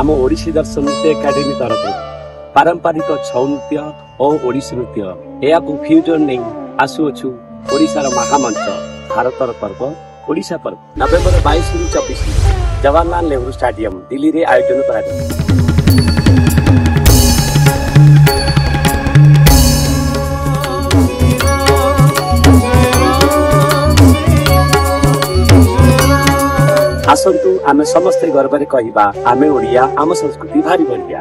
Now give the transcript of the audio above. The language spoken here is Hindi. आम ओडिसी दर्शन नृत्य एकाडेमी तरफ पारंपरिक छऊ नृत्य और ओडिसी नृत्य या फ्यूजन नहीं आसुअु ओडिशार महामंच भारत पर्व ओडिशा पर्व नवेम्बर 22 से 24 जवाहरलाल नेहरू स्टेडियम दिल्ली रे आयोजन कर आसतु आम समस्ते गर्व कह आम ओडिया आम संस्कृति भारी बढ़िया।